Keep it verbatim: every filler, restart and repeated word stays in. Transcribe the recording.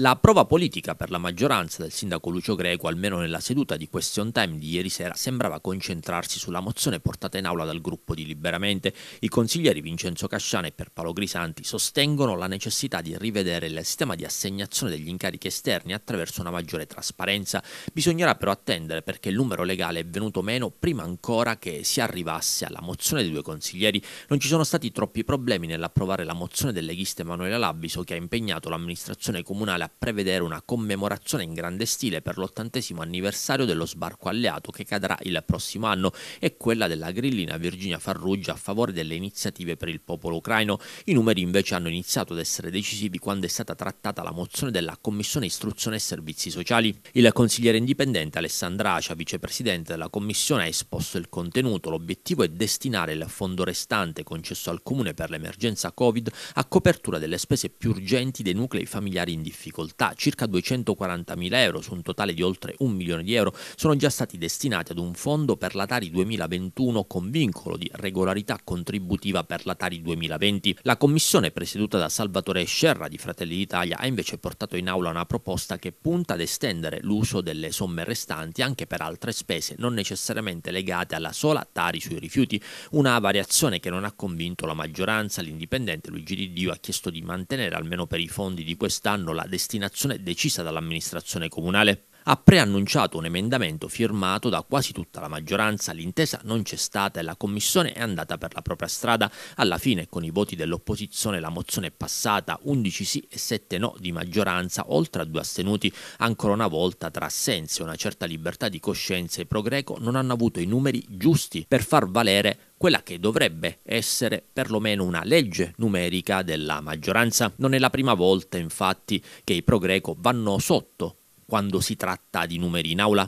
La prova politica per la maggioranza del sindaco Lucio Greco, almeno nella seduta di question time di ieri sera, sembrava concentrarsi sulla mozione portata in aula dal gruppo di Liberamente. I consiglieri Vincenzo Casciano e Per Paolo Grisanti sostengono la necessità di rivedere il sistema di assegnazione degli incarichi esterni attraverso una maggiore trasparenza. Bisognerà però attendere perché il numero legale è venuto meno prima ancora che si arrivasse alla mozione dei due consiglieri. Non ci sono stati troppi problemi nell'approvare la mozione del leghista Emanuele Labiso, che ha impegnato l'amministrazione comunale a a prevedere una commemorazione in grande stile per l'ottantesimo anniversario dello sbarco alleato, che cadrà il prossimo anno, e quella della grillina Virginia Farrugia a favore delle iniziative per il popolo ucraino. I numeri invece hanno iniziato ad essere decisivi quando è stata trattata la mozione della Commissione Istruzione e Servizi Sociali. Il consigliere indipendente Alessandra Acia, vicepresidente della Commissione, ha esposto il contenuto. L'obiettivo è destinare il fondo restante concesso al Comune per l'emergenza Covid a copertura delle spese più urgenti dei nuclei familiari in difficoltà. Circa duecentoquarantamila euro su un totale di oltre un milione di euro sono già stati destinati ad un fondo per la TARI duemilaventuno con vincolo di regolarità contributiva per la TARI duemilaventi. La commissione presieduta da Salvatore Scerra di Fratelli d'Italia ha invece portato in aula una proposta che punta ad estendere l'uso delle somme restanti anche per altre spese non necessariamente legate alla sola TARI sui rifiuti, una variazione che non ha convinto la maggioranza. L'indipendente Luigi Di Dio ha chiesto di mantenere almeno per i fondi di quest'anno la destinazione destinazione decisa dall'amministrazione comunale. Ha preannunciato un emendamento firmato da quasi tutta la maggioranza. L'intesa non c'è stata e la commissione è andata per la propria strada. Alla fine, con i voti dell'opposizione, la mozione è passata, undici sì e sette no di maggioranza, oltre a due astenuti. Ancora una volta, tra assenze e una certa libertà di coscienza, i pro Greco non hanno avuto i numeri giusti per far valere quella che dovrebbe essere perlomeno una legge numerica della maggioranza. Non è la prima volta, infatti, che i pro Greco vanno sotto quando si tratta di numeri in aula.